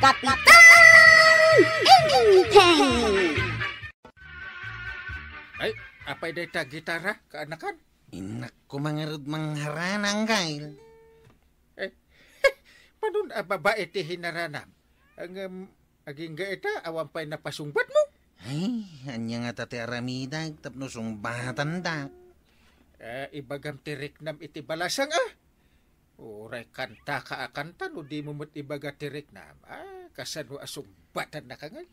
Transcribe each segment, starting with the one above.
Kapitan Enteng. Hai, apa ide ta gitara keanakan? Inaku mangerut mengharanang gail. Padun apa ba iti hinaranam? Aging ga ita awam pay napasungbat mo? Ay, anyang atati aramida tapno sungbatan ta. Ibagam tiriknam iti balasang ah. Uray kanta ka akantan o di mumut ibaga tiriknam. Kasano asumbatan na kangal?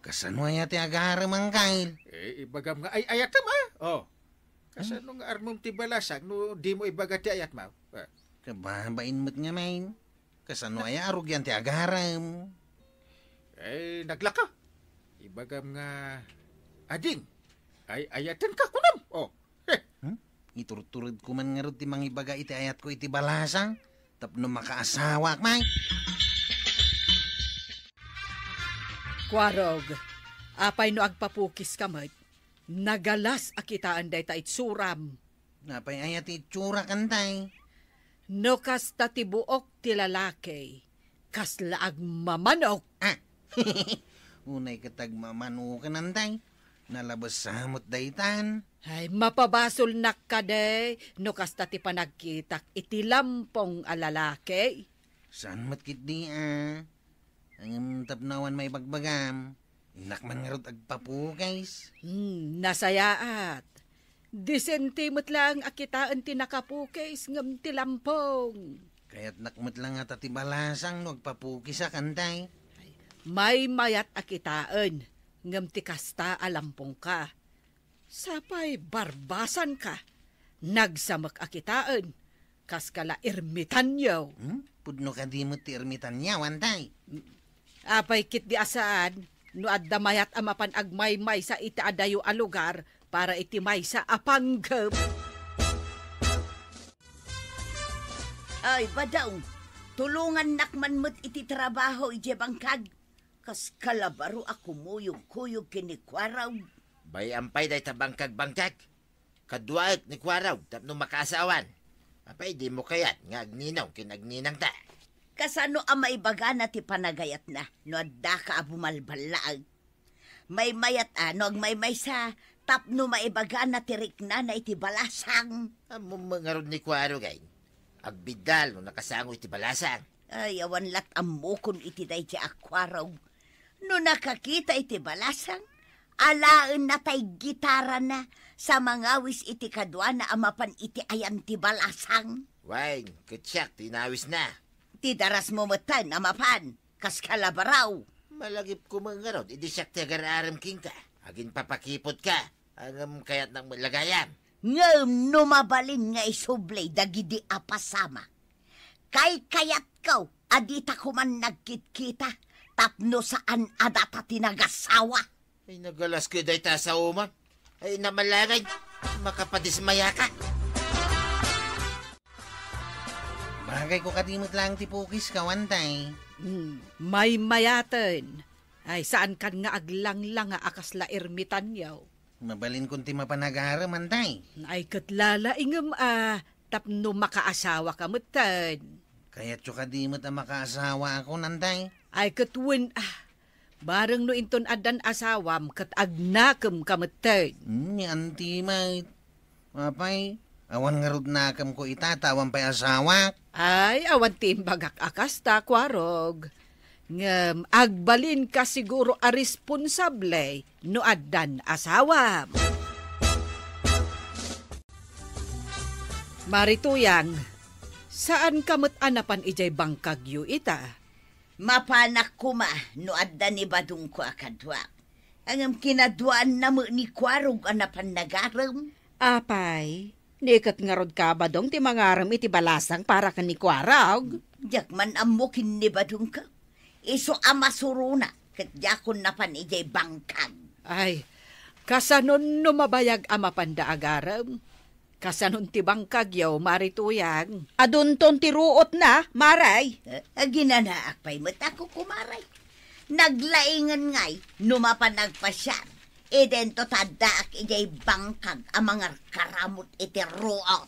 Kasano ayati agara mangkail? Ibagam nga ay ayatam ah. Oh. Kasano nga armum ti balasang no di mo ibaga ti ayat ma? Kababain mo't nga main. Kasano ay arugyan ti agaram? Naglaka. Ibagam nga ading. Ay ayatan ka kunam. Oh. Iturturud ko man ngarod ti mangibaga iti ayat ko iti balasang tapno makaasawak may kwarog apay no agpapukis kamat nagalas akitaan day ta itsuram napay ayat itsura kantay no kas tatibuok ti lalaki kas laag mamanok unay katag mamanok kanantay nalabas samot daytan. Ay, mapabasol na ka day, no kasta ti panagkitak iti lampong alalake. Saan matkit di ah? Ang tapnawan may bagbagam, nakman nga rot agpapukais. Nasayaat. Disentimot lang akitaan ti nakapukais ngam ti lampong. Kaya't nakmat lang at ati balasang no agpapukis sa kantay. Ay, may mayat akitaan ngam ti kasta alampong ka. Sapay barbasan ka, nagsamak akitaan, kaskala ermitanyaw. Pudno ka di mo ti ermitanyaw, antay. Apay kit di asaan, no adda mayat amapan agmaymay sa itaadayo a lugar para itimay sa apanggap. Ay, badaw, tulungan nakman mo't ititrabaho ijebangkag, kaskala baro ako muyog-kuyog kinikwaraw. Bay ampay day tabangkag-bangkag. Kaduaik ni kwaraw tapno makaasawan. Apay di mo kayat nga agninaw kinagninang ta. Kasano ang maibaga na ti panagayat na no adda ka abumalbalaag. May mayat ano agmaymay sa tapno maibaga na ti rikna na iti balasang. Amo mangarod ni kwaraw gay. Agbidal no nakasango iti balasang. Ay awan lat ammukon iti day ti akwaraw. No nakakita iti balasang. Alaen na tay gitara na sa mangawis iti kadwa na amapan iti ayan ti balasang. Way, kutsak, tinawis na. Tidaras mo matan, amapan, kaskalabaraw. Malagip ko mangarod, iti siyak tagararam king ka. Agin papakipot ka, angam kayat ng malagayan. Ngam numabalin nga isublay dagidi apasama. Kay kayat kaw, adita kuman nagkitkita, tapno saan adata tinagasawa. Ay, nagalas ko dahi ta sa uman. Ay, namalangay. Makapadismaya ka. Bagay ko katimot lang tipukis ka, wantay. May mayatan. Ay, saan ka nga aglang-langa akas la ermitan yaw. Mabalin kunti mapanagara, mantay. Ay, katlala ingam tapno makaasawa ka, mutan. Kaya't yung katimot ang makaasawa ako, nantay. Ay, katwin barang no inton adan asawam kat agnakam kamatay. Anti mate. Apay, awan nga rudnakam ko itatawan pa'y asawak. Ay, awan timbagak akasta, kwarog. Ngam, agbalin ka siguro a responsable no adan asawam. Marituyang, saan kamat anapan ijay bangkagyo ita? Mapanak kuma no adda ni badung ko akadwa. Ang kinaduan na mo ni kwarog anapan nagaram. Apay, nikat ngarod ka badong ti mangaram iti balasang para ka ni kwarog. Jakman amukin ni badung ka. Iso amasuruna kat yakon napan ijay bangkag. Ay, kasanon numabayag amapanda agaram. Kasanon ti bangkag yaw, marituyang. Adunton ti ruot na, maray. Ginanaakpay mo't ako kumaray. Naglaingan ngay, numapanagpasyar. Idento tadaak ijay bangkag amangar karamot iti ruot.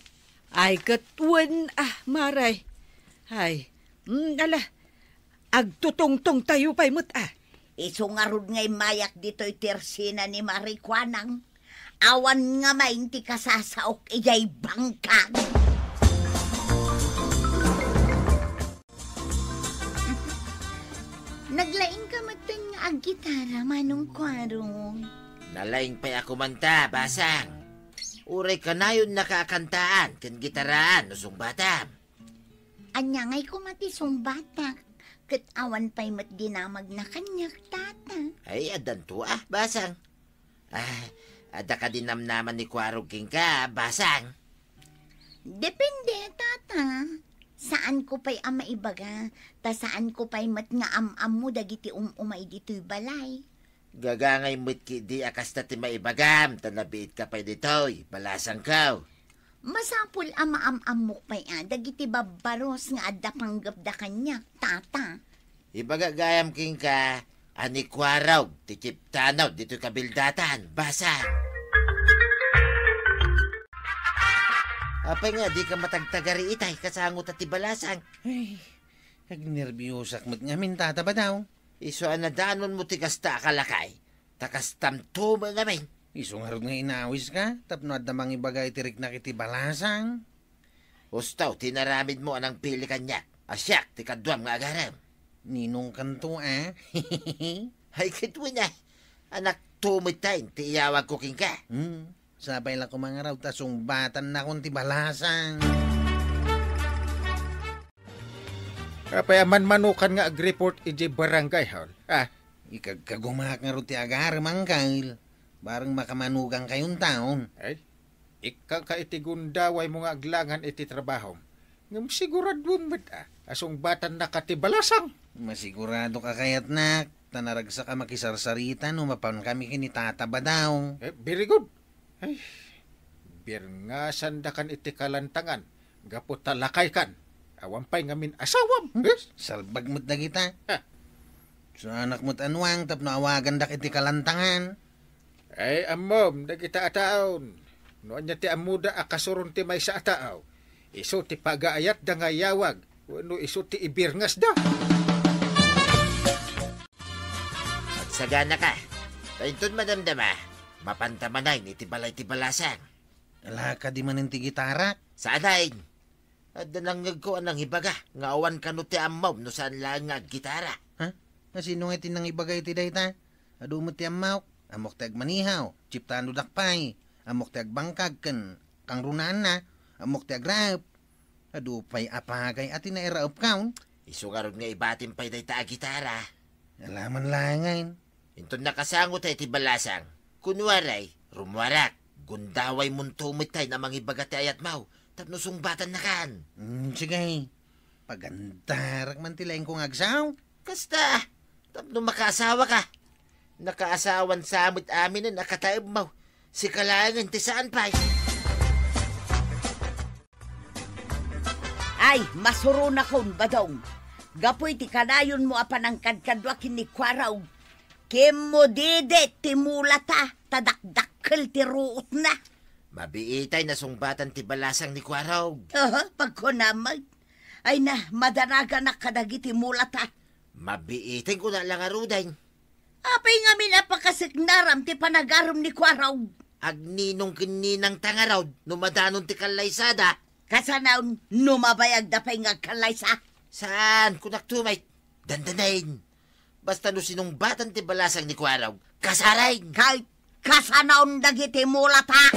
Ay, katwan, maray. Ay, ala, Agtutungtong tayo pa'y mo't ah. Isungarod nga'y mayak dito'y tersina ni Marikwanang. Awan nga maing ti kasasaok iya'y bangkag. Naglaing ka matang ang gitara, manong kwarong. Nalaing pa'y ako manta, basang. Uray ka na yun nakakantaan, kan gitaraan, usong batam. Anya nga'y kumati sumbatak. Kat awan pa'y mat dinamag na kanyak, tata. Ay, adan to ah, basang. Ah, ada ka dinamnaman ni Kwaruging ka, basang. Depende, tata. Saan ko pa'y ama ibaga, ta saan ko pa'y mat nga am-am mo dagiti umay dito'y balay. Gagangay mo't ki di akas na ti maibagam, tanabiit ka pa'y dito'y, balasang kao. Masapul ama-am-amok pa'y dagiti babaros nga adapanggap da kanyak, tata. Ibagagayam king ka, anikwaraw, tikiptanaw, dito'y kabildatan, basa. Apay nga, di ka matagtagari itay, kasangot at ibalasang. Ay, nagnerbiyosak mo't ngamin, tata ba daw? Iso anadanon mo tigasta akalakay, takastam to mo ngamin. Isungarod nga inawis ka, tapno adamang ibagay tirik na kiti balasang. Ustaw, tinaramid mo anang pili kanya. Asyak, tikadwam nga agaram. Ninong kanto ah. Ay, kitwin ah. Anak, tumitain, tiyawag kuking ka. Sabay lang kumangaraw, tasong batan na kong ti balasang. Kapaya manmanukan nga agreport ije barangay hall. Ah, ikagkagumak nga ro ti agaram ang kail. Barang makamanugang kayong taon. Ay, ikakaitigun-daway mga aglangan iti trabaho. Ngam siguradun ba't asong batan na katibalasang. Masigurado ka kayat na. Tanaragsa ka makisarsarita no mapaon kami kinitataba daw. Eh, very good. Ay, birngasan da kan iti kalantangan. Gapo talakay kan. Awampay ngamin asawam. Salbag mo't na kita. So anak mo't anuang tap na awagan da iti kalantangan. Ay, amom, nagita ataon. Noon niya ti amuda akasurun ti may sa ataaw. Iso ti pagaayat da ngayawag. Ano iso ti ibirngas da. Magsagana ka. Taintun madamdama. Mapantamanan iti balay ti balasang. Ala ka di man ti gitara. Saadain. Adanangag ko anang hibaga. Ngaawan ka no ti amom no saan lang nga gitara. Ha? Nasinong itin ng ibagay ti dayta? Adumot ti amaw. Amok tag manihaw, chiptano dakpay. Amok tag bangkag ken kang runan na. Amok tag rap. Adupay apagay atin na eraop kaun. Isugarod nga ibatin pa'y day ta gitara. Alaman langain. Inton nakasangot ay tibalasang. Kunwaray, rumwarak. Gundaway muntumit tayo na mangibagat ay at maw. Tapnosong batan na kan. Sige. Pagandarak man tilain kong agsaw. Kasta, tapno makaasawa ka. Nakaasawan sa amit amin na nakataib mo. Si kalangan, ti saan pa'y? Ay, masurun akong badong. Gapoy ti kanayon mo apan ang kadkadwa kinikwaraw. Kim mo dide, timulata, tadakdakkel ti ruot na. Mabiitay na sungbatan ti balasang ni Kwaraw. Pagkunamag. Ay na, madanaga na kadagiti mulata. Mabiitay ko na lang arudain. Apay nga minapakasignaram ti panagaram ni Kwaraw. Agninong kininang tangaraw, numadanon ti kalaysada. Kasanaon, numabayag da pa'y nga kalaysa. Saan, kunaktumay, dandanain. Basta no sinong batan ti balasang ni Kwaraw, kasarain. Kahit kasanaon dagiti mulata.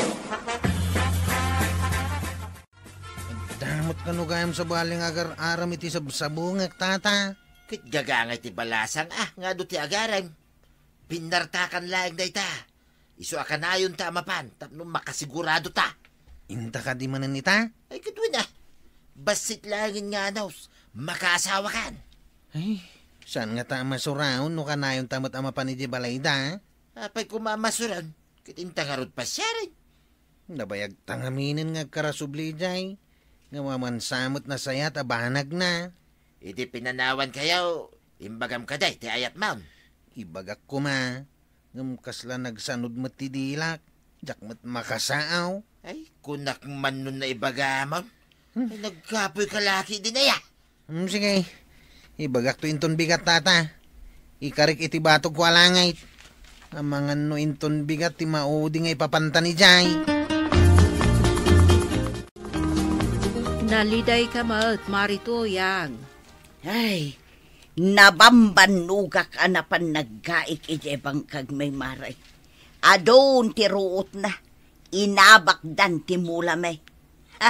Damot ka no gayam sa baling agar-aram iti sabsabungak, tata. Kit gagangay ti balasang, nga do ti agaran. Pinartakan laeng day ta. Iso akanayon ta mapan, tapno makasigurado ta. Inta ka di manan ita? Ay, katwin basit laeng nga naus, makaasawa kan. Ay, saan nga ta masuraon no kanayon ta mat amapan iti balayda? Apay kumamasuran, kitinta nga rod pasyarin. Nabayag tangaminin nga karasubli jay. Ngamamansamot na sayat abanag na. Iti pinanawan kayo, imbagam kaday, ti ayat ma'am. Ibagak ko ma, ngamkasla nagsanod matidilak, jakmat makasaaw. Ay, kunak man nun na ibaga, ma'am. Nagkapoy kalaki din na ya. Sige, Ibagak to inton bigat tata. Ikarik iti bato ko alangay. Amangan no inton bigat ti maudi nga ipapantan ni Jai. Naliday ka maat marito yang. Ay, nabambanuga ka na panaggaik ijebang kag may maray. Adon ti ruot na. Inabakdan ti mula may. Ha,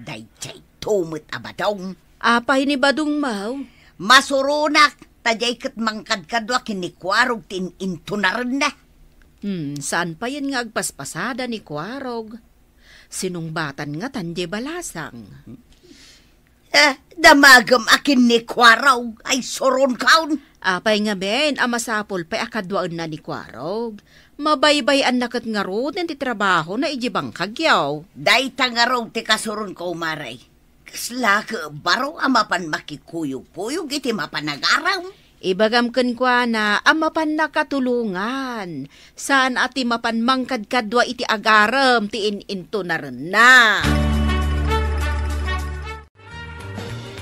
dayjay tumit abadong. Apa ini badung mau? Masurunak, tajay kat mangkadkadwa kinikwarog tin intunaran na. Saan pa yan nga agpaspasada ni Kwarog? Sinong batan nga tanje balasang? Damagam akin ni Kwarog, ay surun kaun. Apay nga ben, amasapol pa'y akadwaan na ni Kwarog. Mabaybay-an nakat nga roon ti trabaho na ijibang kagyaw. Daita nga roon ti kasurun ko maray. Slaka baro amapan makikuyog-kuyog iti mapanagaraw. Ibagamken kwa na amapan nakatulungan. Saan ati mapan mangkadkadwa iti agaram ti ininto na rin na.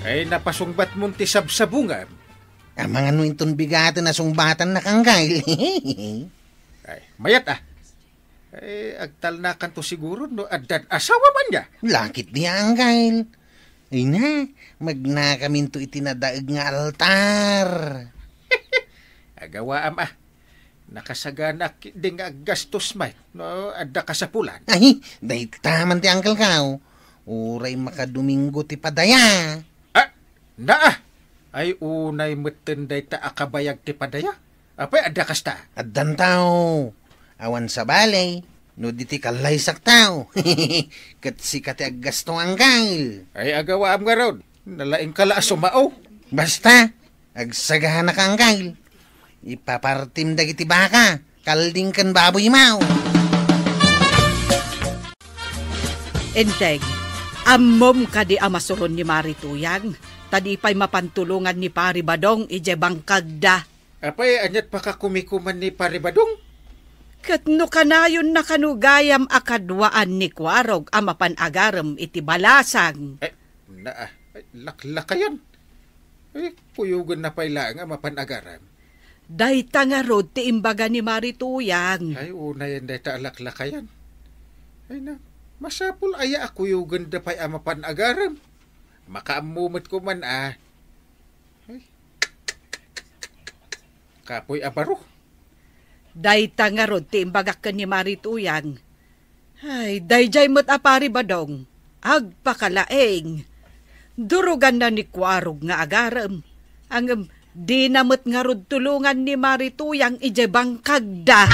Ay napasungbat mo ti sabsabungan. Ang mga nuinton bigatan na sungbatan na kanggay. Ay mayat ah. Ay agtalnakan to siguro no adan asawa man niya. Lakit niya ang gail. Ay na, magnakamin to itinadaig nga altar. Agawa ama, nakasagana din nga gastos may, no, adda kasapulan. Ay, dahil taman ti angkel kao, uray makadumingo ti padaya. Ah, naa, ay unay matenday ta akabayag ti padaya. Apay adda kasta? Addan tao, awan sa balay. No, di ti kalaysak tao. Kat si katiag gasto ang gail. Ay, agawa am nga raon. Nalaing kala sumao. Basta, agsagahan na ka ang gail. Ipapartim dagiti baka. Kalding kan baboy mao. Enteng, amom ka di amasuron ni Marituyang. Tadi pa'y mapantulungan ni Pari Badong ijebang kagda. Apay, anyat pa ka kumikuman ni Pari Badong? Katno kanayon na kanugayam akadwaan ni Kwarog amapan agaram iti balasang. Eh, na, laklakayan. Eh, kuyugan na pala ang amapan agaram. Day tangarod ti imbaga ni Marituyang. Ay, unayan day ta laklakayan. Ay na, masapul aya akuyugan da pa'y amapan agaram. Makaamumot ko man ah. Ay. Kapoy abaro. Day tangarod ti imbagak ka ni Marituyang. Ay, dayjay mo't Apari Badong. Agpakalaeng. Durugan na ni Kwarog nga agaram. Ang dinamot nga rod tulungan ni Marituyang ijebang kagda.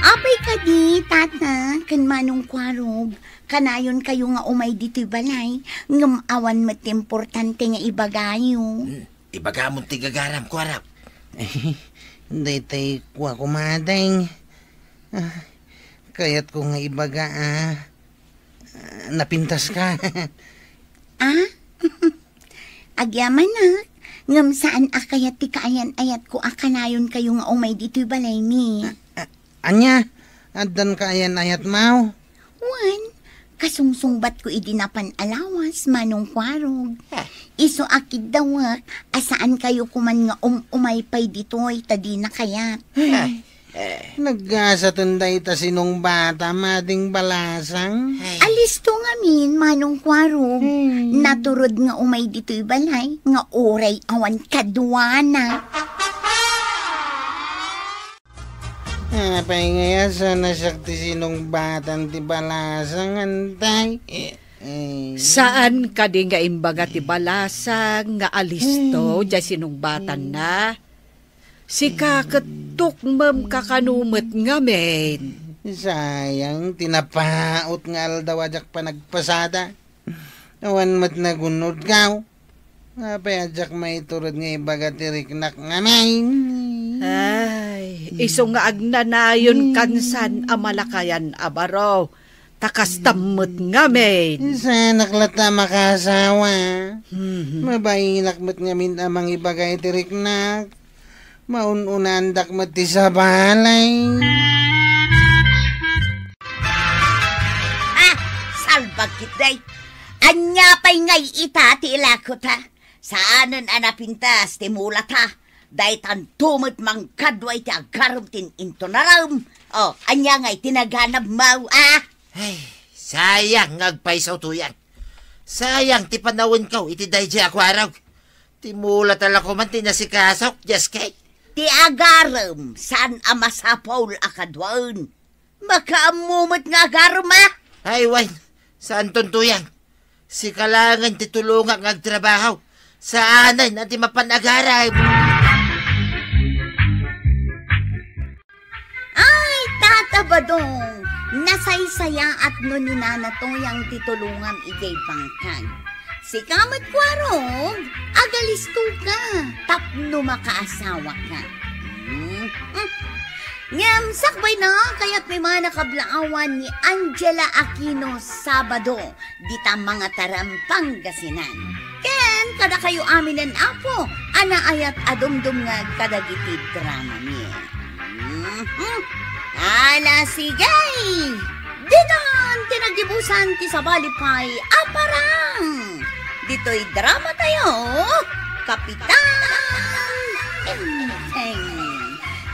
Apay ka di, tata, kan manong Kwarog. Kanayon kayo nga umay dito'y balay. Ngamawan mo't importante nga ibagayo. Ibagamon ti gagaram, Kwarog. Daytay kuha kumadeng. Kaya't ko nga ibaga napintas ka. Ah? Agyaman na. Ngam saan akayat ti kaayan-ayat ko akanayon kayo nga umay dito'y balay mi. Anya? Adan kaayan-ayat mao? Wan, kasungsungbat ko idinapan alawas manong Kwarog. Iso akid dawak, asaan kayo kuman nga umaypay dito'y tadi na kayat. Nag-asa tunday ta sinong bata, mading balasang. Alis to ngamin, manong Kwarog. Naturod nga umay dito'y balay, nga oray awan kaduana. Apay ngaya, sana sakti sinong batang ti balasang, antay. Saan ka di nga imbaga ti balasang nga alisto dya sinungbatan na? Si kakatok mam kakanumot ngamin. Sayang, tinapaot nga aldawajak panagpasada. Awan mat nagunod gaw. Apay ajak maiturod nga imbaga ti riknak ngamin. Ay, iso nga agnanayon kansan amalakayan abaro. Takastamot ngamin. Sana klata makasawa. Mabailakmat ngamin amang ibagay tiriknak. Maununandak mati sa balay. Ah, salbag kitay. anyapay ngay ita ti ilakot ha. Saanan anapintas ti mulat ha. Daitan tumut mangkadway ti agarom tin intonaram. O, anya ngay tinaganab mau ah. Ay, sayang ngagpaisaw tuyan. Sayang ti panawin ka iti dayjay ako araw. Ti mulat alako man ti nasikasok, just kay. Ti agarom, saan amasapol akadwan. Makaamumot nga agarom ah. Ay, wan, saan tuntuyan? Si kalangan titulungan ngagtrabaho. Saanan nanti mapanagara. Ay, tatabadong. Nasaysaya at nuninanatoyang titulungan igay bangkag. Si kamat kwarong, agalisto ka. Tapno makaasawa ka. Ngam, sakbay na kaya't may mga nakablaawan ni Angela Aquino Sabado dita mga tarampang gasinan. Ken, kada kayo aminan apo, anaayat adumdum nga kadagiti drama niya. Ala, sige! Dinan, tinagibusan ti sabalipay, aparang! Dito'y drama tayo, Kapitan Enteng.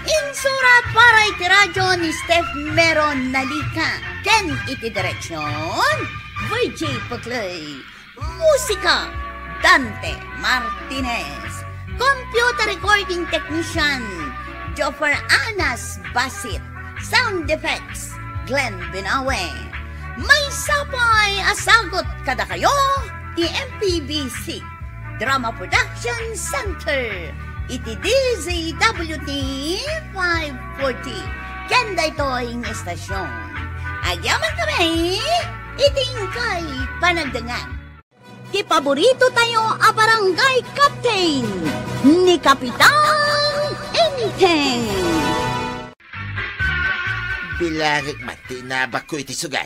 Insurat para iti radyo ni Steph Meron Nalika. Ken iti direksyon, VJ Paclay. Musika, Dante Martinez. Computer recording technician, Joffer Anas Basit. Sound effects, Glenn Binawe. May sapay asagot kada kayo, MPBC Drama Production Center. Iti dzwt 540. Kanda ito'y estasyon. Agyaman kami, itingkay panagdangan. Ti paborito tayo a barangay captain ni Kapitan Enteng. Bilangik mati nabak ko iti sugal.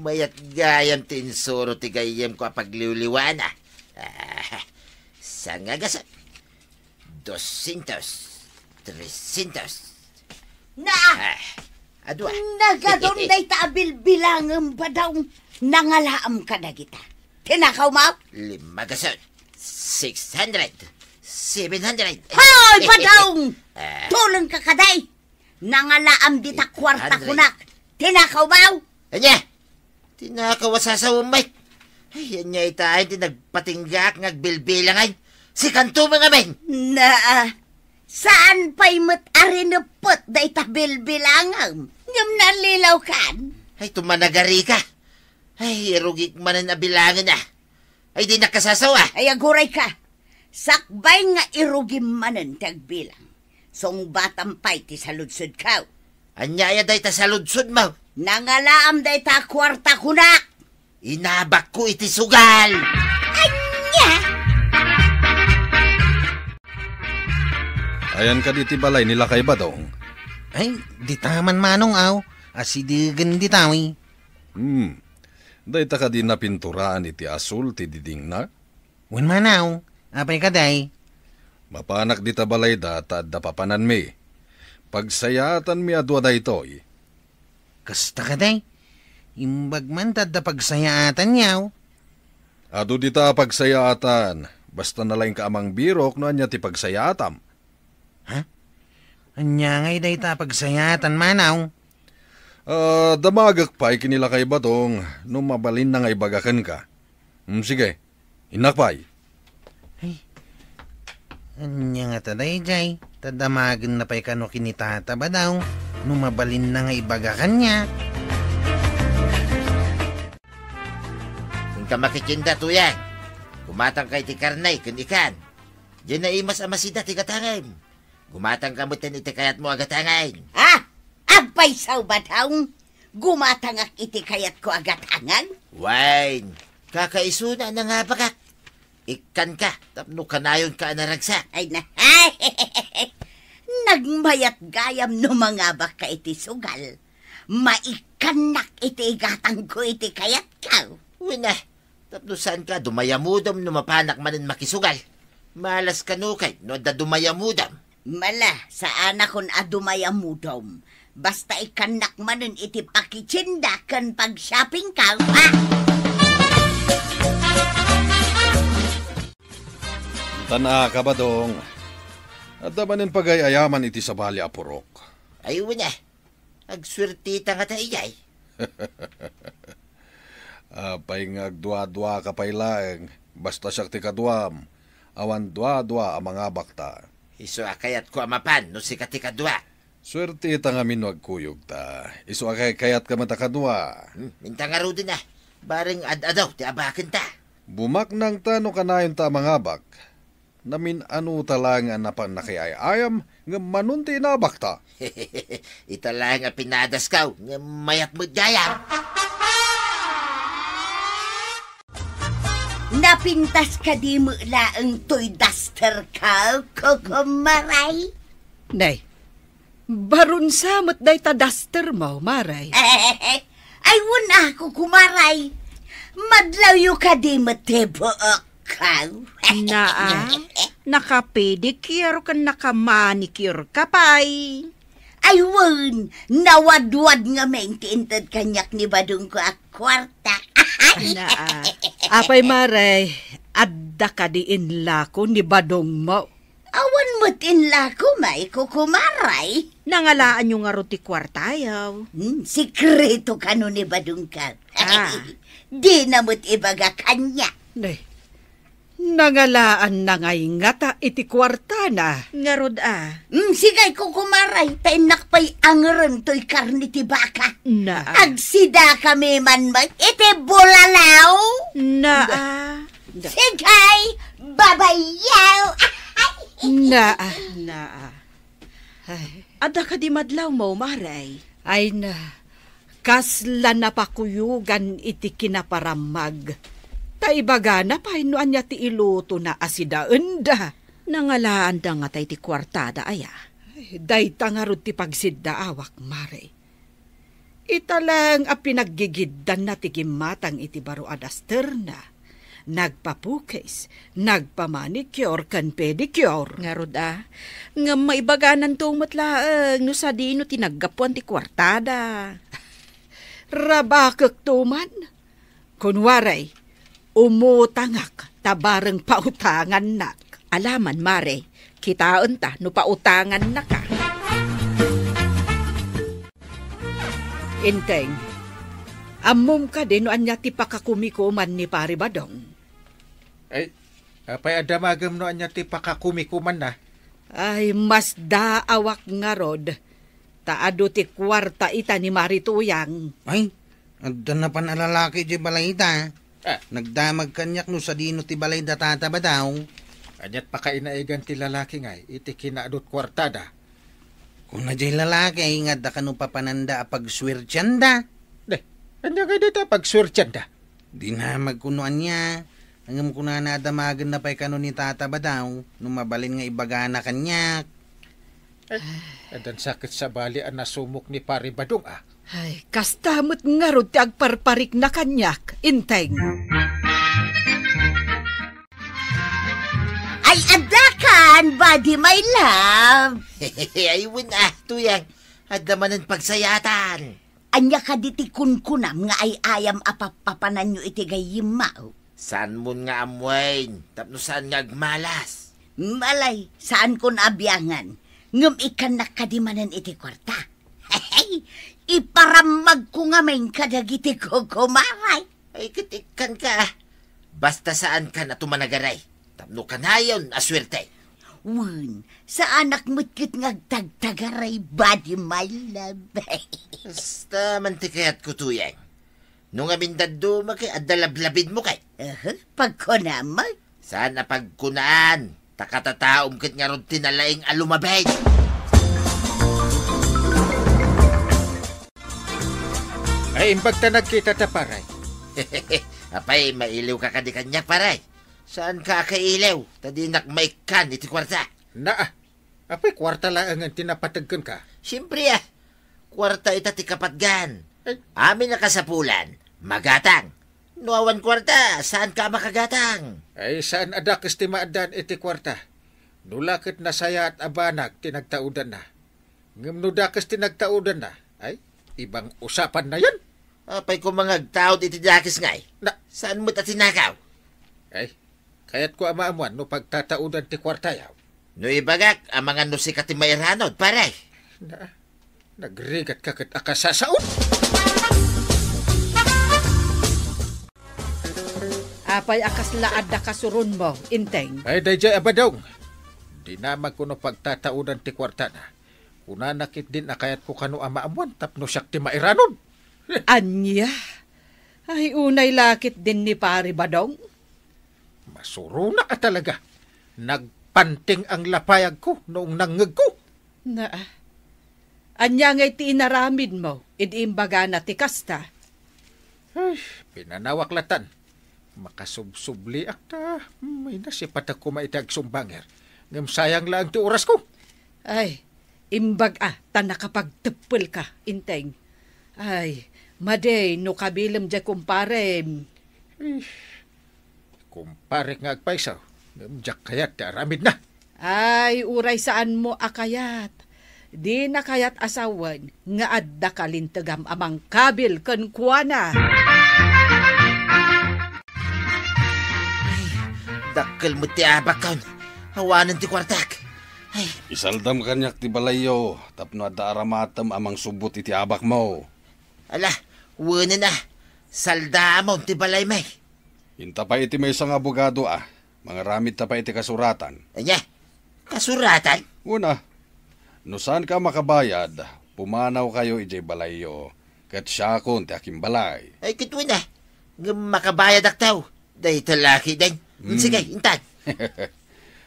Mayat gayam ti insuro ti gayam ko apagliwliwana. Sa ngagasap, 200, 300. Na! Adwa. Nagadon na itaabil bilangang ba daw nangalaam ka na kita? Tinakaw mo? 500, 600, 700. Hoy, ba daw! Tulong ka kaday! Nangalaam dita kwarta kunak. Tinakaw mo? Anya! Tinakaw asasawa may. Ay, anya itaay tinagpatinggak ngagbilbilangan. Si kantumang amin! Naa, saan pa'y matarinupot na itabilbilangam? Ngam nalilaw kan? Ay, tumanagari ka. Ay, irugik manan na bilangan na. Ay, di nakasasawa. Ay, aguray ka. Sakbay nga irugim manan tagbilang. Song batang pa'y tisaludsod ka. Anyaya dahi tasaludsod mo. Nangalaam dahi ta kwarta kunak. Inabak ko iti sugal. Anya! Ayan ka diti balay nila kay Badong. Ay, di taman manong aw. Asidigan di tawi. Dayta ka di napinturaan iti asul ti diding na? Wen manaw, apay ka day. Mapanak di tabalay da tad napapanan mi. Pagsayatan mi adwa da itoy. Kasta ka day. Imbag man tad da pagsayatan yaw. Ado di ta pagsayatan. Basta nalang kaamang birok no anya ti pagsayatam. Ha? Anya ngay day ta pagsayatan manaw? Damagak pa'y kinila kay Badong nung mabalin na ngay bagakan ka. Sige, inakpay. Ay, anya nga taday jay, tadamagan na pa'y kano kinitata ba daw nung mabalin na ngay bagakan niya. Kung ka makikinda tuyan, kumatang kay ti karnay kundikan. Diyan na imas amasida ti katangay. Gumatang kamutin iti kayat mo agatangay. Ah! Abay saubadaong! Gumatangak iti kayat ko agatangan? Wain! Kakaisuna na nga bakak! Ikan ka! Tapno kanayon ka anaragsak! Ay na! Ay! Nagmayat gayam no mga baka iti sugal. Maikanak iti igatang ko iti kayat ka. Wina! Tapno saan ka dumayamudam no mapanak manan makisugal? Malas ka no kay no da dumayamudam. Mala, saan akon adumayamudom. Basta ikanak manin iti pakitsinda kan pag-shopping ka. Tana ka ba dong? At naman yung pagayayaman iti sa bali apurok. Ayun na. Agswertita nga tayo ay. Apay nga agdwa-dwa ka pailaeng. Basta siya tikaduam. Awan dwa-dwa ang mga bakta. Iso akayat ko amapan no si katikadwa. Swertita nga minwag kuyog ta. Iso akayat ka matakadwa. Mintangaro din na. Baring ad-adaw ti abakin ta. Bumak nang tano kanayon ta mga bak. Namin ano talang anapan na kayayayam ng manunti na bakta. Italang ang pinadas kaw ng mayat magdayam. Napintas ka di mo laang to'y duster ka, kukumaray. Nay, barun samot day ta duster mo, maray. Ay, wuna ako kumaray. Madlayo ka di mo tibuok. Naa, nakapedikir ka nakamanikir ka pa'y. Ayun, nawadwad nga maintiintad kanyak ni badong ko a kwarta. Naa, apay maray, adda ka di inlako ni badong mo. Awan mo't inlako may kukumaray. Nangalaan yung nga roti kwartayaw. Sikreto ka no ni badong ka. Ah. Di na mo't ibaga kanya. Nay. Nangalaan na ngay ngata iti kwarta na. Ngarod ah. Sigay ko kumaray, tainakpay angron to'y karni ti baka. Na. Agsida kami man mag iti bulalaw. Na. Sigay, babayaw. Na. Na. Ay, ada ka di madlaw mo, maray. Ay na, kasla napakuyugan iti kinaparamag. Taibaga na painuan niya ti iluto na asida enda. Nangalaan da nga tayo ti kwartada aya. Day tangarod ti pagsidda awak mare. Italang a pinaggigiddan na ti gimatang iti baro adaster na. Nagpapukes, nagpamanicure, kan pedicure. Ngarod ah, nga maibaganan tumatlaang no sa dino tinaggapuan ti kwartada. Rabakak tuman. Kunwaray, umutangak, tabarang pautangan nak. Alaman, mare, kitaon ta, no pautangan na ka. Enteng, amum ka din noan niya ti pakakumikuman ni pari badong. Ay, apay adamagam noan niya ti pakakumikuman na. Ay, mas daawak nga rod. Taado ti kwarta ita ni marituyang. Ay, doon na panalalaki di balay ita. Ah, nagdamag kanyak no sa dino ti balay da tata ba daw? Anyat pa kainaigan ti lalaki ngay, iti kinaadot kwartada. Kung na jay lalaki, ingad da ka no papananda apagswirtyan da. Deh, anya ka dito apagswirtyan da? Dinamag kunoan niya. Hanggang kuna nadamagan na pa'y kano ni tata ba daw, nung mabalin nga ibagana kanyak. Eh, adan sakit sa bali ang nasumok ni pari badong ah. Ay, kastamot nga ro ti agparparik na kanyak, Enteng. Ay, adakan, buddy my love. Ayun ah, tuyang. Adamanan pagsayatan. Anya ka di ti kunkunam nga ay ayam apapapanan nyo iti gayimaw. Saan mo nga amwain? Tapno saan nga agmalas? Malay, saan kon abyangan? Ngam ikan na kadimanan iti kwarta. Ay, iparamag ko nga main kadagiti ko kumaray. Ay, kitikan ka. Basta saan ka na tumanagaray. Tapno ka na yun, aswerte. Wan, sa anak mutkit ngagtagtagaray, buddy my love. Basta mantikayat ko tuyang. Nung amindado mo kay, adalablabid mo kay. Pagkunamag. Saan na pagkunaan. Takatataom kit nga ron tinalaing alumabay. Ay, imbagta nagkita ta, paray. Apay, mailaw ka ka di kanya, paray. Saan ka kailaw? Tadinak may kan iti kwarta. Naa. Apay, kwarta lang ang tinapatagkan ka. Siyempre ah. Kwarta ita ti kapatgan. Amin na kasapulan. Magatang. Nuawan kwarta. Saan ka makagatang? Ay, saan adakis ti maadan iti kwarta? Nulakit na saya at abanag tinagtaudan na. Ngimnudakis tinagtaudan na. Ay, ibang usapan na yan. Apay ko mga tao itidakis ngay. Na, saan mo't atinakaw? Ay, Kayat ko amaamuan no pagtataudan ti kwartayaw. No ibagak, amangan no si katimayranod, paray. Na, nagrigat ka kat akasasaon. Apay akas laad na kasurun mo, Enteng. Ay, dayjay abadong. Dinamag ko no pagtataudan ti kwartana. Kunanakit din akayat ko kanu amaamuan tapno siyak timayranod. Anya, ay unay lakit din ni pari badong. Masuro na talaga. Nagpanting ang lapayag ko noong nangeg ko. Na, anya ngay ti inaramin mo, idimbaga na ti kasta. Ay, pinanawaklatan. Makasubsubli akta. May nasipat ako maitag sumbanger. Ngam sayang lang ti oras ko. Ay, imbaga, tanakapagtepel ka, Enteng. Ay, maday, no kabilam dya kumpare. Ay, kumpare nga agpaisaw, namjak kayat aramid na. Ay, uray saan mo akayat. Di na kayat asawan, nga adda kalintagam amang kabil kan kuwana. Ay, dakil mo ti abakan. Hawanan ti kwartak. Ay. Isaldam kanyak ti balayo, tapno adda aramatam amang subot iti abak mo. Ala, wuna na. Saldam ti balay may. Inta pa iti may isang abogado ah. Mangaramid ta pa iti kasuratan. Anya? Kasuratan? Una, no saan ka makabayad, pumanaw kayo iti balayo. Kat siya akong ti aking balay. Ay, kitwa na. Makabayad aktaw. Day talaki din. Sige, intag.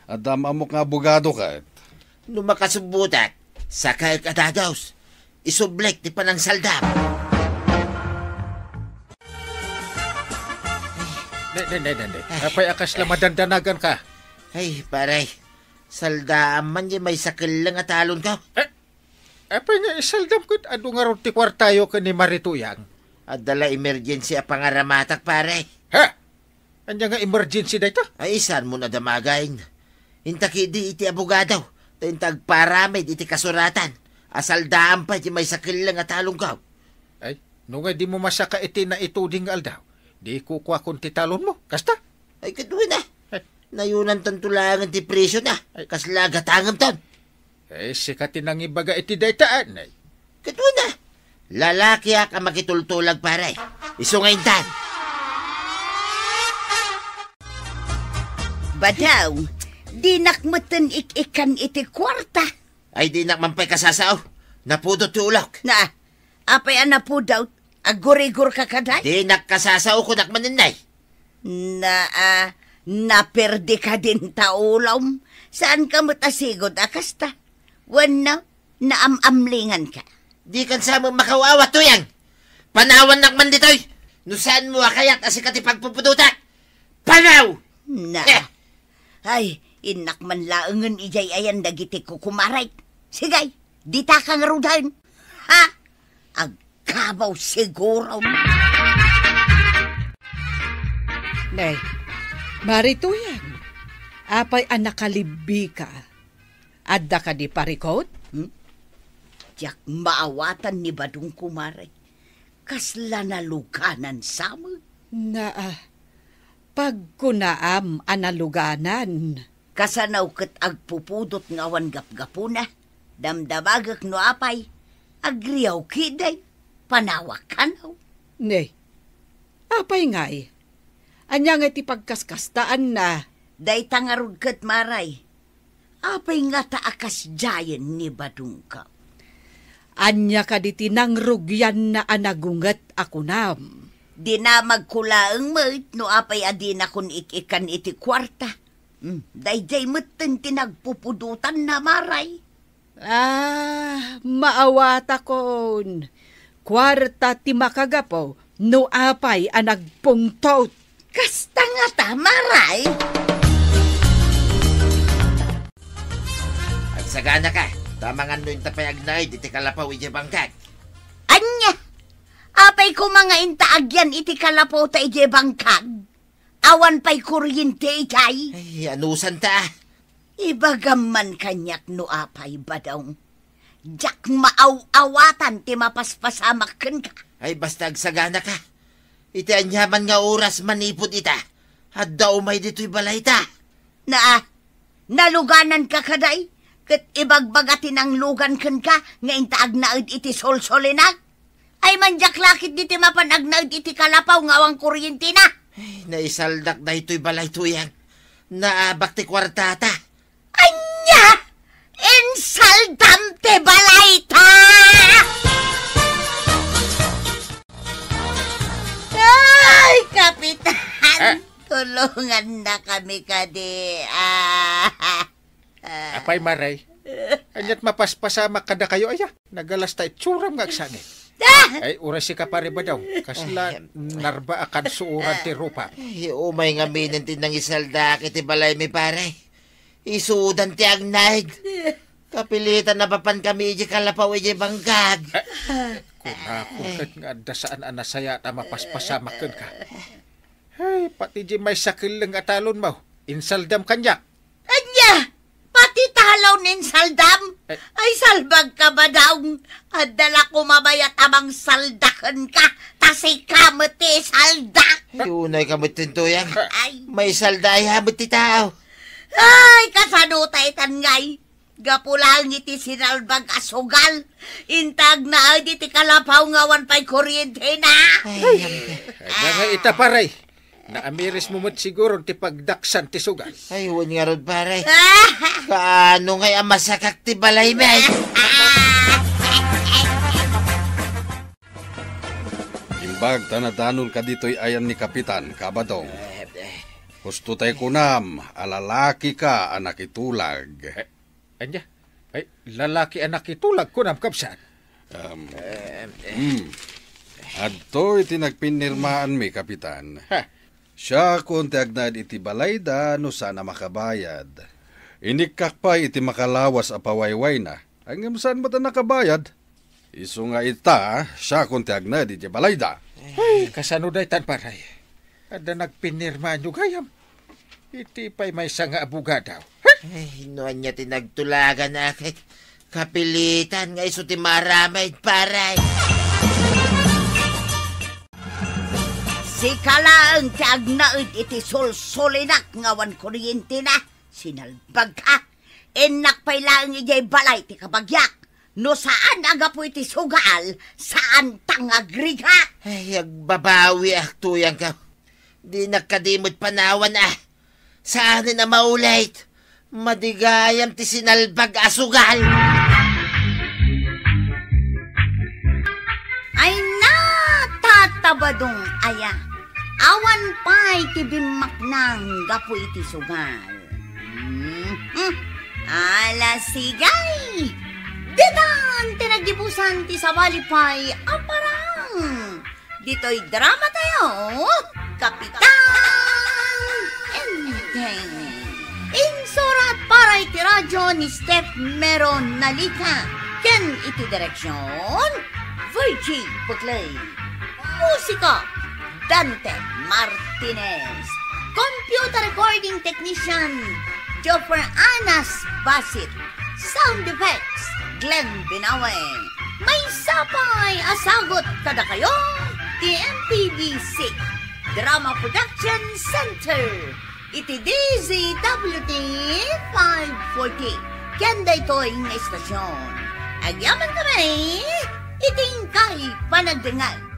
Adam, amok nga abogado ka. No makasubutak, sakay ka dadaws. Isublek ti panang saldam. Hindi. Apay akas na madandanagan ka. Ay, paray. Saldam man yung may sakil lang at alon ka. Apay nga, isaldam ko. Ano nga ron tikwar tayo ka ni Marituyang? Adala emergency apangaramatak, paray. Ha? Anya nga emergency na ito? Ay, saan mo na damagain? Intaki di iti abogado. Intag paramid iti kasuratan. Asaldam pa yung may sakil lang at alon ka. Ay, nung nga di mo masaka iti na ito ding aldaw. Di kukuha kung titalon mo, kasta? Ay, kaduwi na. Nayunan ton tulangan ti presyo na. Kaslaga tangam ton. Ay, sikatin ang ibaga iti daytaan, ay. Kaduwi na. Lalaki ka makitultulag, pare. Isungayin tan. Badaw, dinak matan ik-ikan iti kwarta. Ay, dinak mampay kasasaw. Napudot ti ulak. Na, apay ang napudot. Agur-igur ka kaday? Di nakasasaw ko nakmananay. Na, naperdi ka din taulom. Saan ka matasigod, akasta? Wano, naam-amlingan ka. Di kan sa mong makawawa to yan. Panawan nakman ditoy. No saan mo akayat asikati pagpupudutak? Panaw! Na, ay, inakman laangan ijay ayan dagiti ko kumaray. Sigay, di takang rudan. Ha? Kabaw siguro. Nay, marito yan. Apay anakalibi ka. Adda ka di parikot? Tiyak maawatan ni Badong Kumare. Kasla naluganan sama. Na, pagkunaam analuganan. Kasanaw kat agpupudot ngawan gapgapuna. Damdamagak no apay. Agriyaw kiday. Panawakanaw. Nay, apay ngay. Anya nga ti pagkaskastaan na. Day tangarod kat maray. Apay nga taakas jayan ni Badungka. Anya ka di tinangrugyan na anagungat ako nam. Di na magkulaang mat no apay adina kun ikikan iti kwarta. Day jay matan tinagpupudutan na maray. Ah, maawata kon. Kwarta ti makagapo, no apay ang nagpungtot. Kasta nga tamaray! At sagana ka, tamangan mo yung tapayag na ay, iti kalapaw iti bangkag. Anya! Apay ko mga intaagyan iti kalapaw ta iti bangkag. Awan pa'y kuryente ikay. Ay, anusan ta? Ibagaman kanyak no apay badong. Diyak maaw-awatan ti mapaspasamakkan ka. Ay, basta agsagana ka. Iti anyaman nga oras manipod ita. At daumay dito'y balayta. Naa, naluganan ka kaday, kat ibagbagatin ang lugan kan ka, ngayon taag naid iti solsolinag. Ay manjak lakit diti mapanag naid iti kalapaw ngawang kuryente na. Ay, naisaldak na ito'y balayto yan. Naa, bakti kwartata. Anya, insaldante balayta! Ay, Kapitan! Tulungan na kami kadi. Apay maray. Anyat mapaspasama kada kayo aya. Nagalas ta itsuram ngagsanit. Ay oras si kapare ba daw? Kasla narba akan suuran ti rupa. Umay nga minin ti nang isalda kiti balay mi pare. Isuudan ti agnaid. Kapilitan na papan kami iji kalapaw iji banggag. Kunakukat nga dasaan anasaya na mapaspasamakan ka. Ay, pati di may sakil lang atalon mo. Insaldam kanya. Anya! Pati talaw ni insaldam? Ay, salbag ka ba daong? Adala kumabayat amang saldakan ka. Tasay kamati saldak. Yunay kamatin to yan. May salda ay hamati tao. Ay, kasanutay tangay. Gapulang iti sinalbag asugal. Intag na ay diti kalapaw ngawan pa'y kuryente na. Ay, ay, ita paray. Naamiris mo mo't siguro ti pagdaksan ti sugal. Ay, huwag nga ron paray. Kaano nga'y amasakak ti balay may? Imbag tanadanon ka dito'y ayan ni Kapitan, Kabadong. Gusto tayo kunam, alalaki ka, anak itulag. Anya? Ay, lalaki anak itulag ko nam kapsan. Adto iti nagpinirmaan mi, Kapitan. Siya konti agnad iti balayda no sana makabayad. Inikakpay iti makalawas apawayway na. Ang saan ba ta nakabayad? Isu nga ita, siya konti agnad iti balayda. Ay, kasano day tan paray. Ada nagpinirmaan nyo gayam. Iti pa'y may sanga abuga daw. Ay, noan niya tinagtulagan akit. Kapilitan nga iso ti maramay, paray. Si kalaang ti agnaid iti solsolinak ngawan kuryente na. Sinalbag ka. Enak pa'y laang ijay balay ti kabagyak. No saan aga po iti sugal, saan tangagriga. Ay, agbabawi aktuyang ka. Di nakadimod panawan ah. Saan na maulit? Madigayam ti sinalbag asugal. Ay na, tatabadong aya. Awan pa'y tibimak nang gapu iti sugal. Ala sigay. Ditan tinagibusan ti sawali pa'y aparang. Dito'y drama tayo, Kapitan Enteng. Insurat para iti radyo ni Steph Meron Nalika. Ken iti direksyon, Virgie Buckley. Musika, Dante Martinez. Computer recording technician, Joffer Anas Basit. Sound effects, Glenn Binawe. May sapay asagot kada kayo, TMPD6 Drama Production Center. Iti dzwt 540. Kanda ito'y nga istasyon. Agyaman kami, iting kay panagdangan.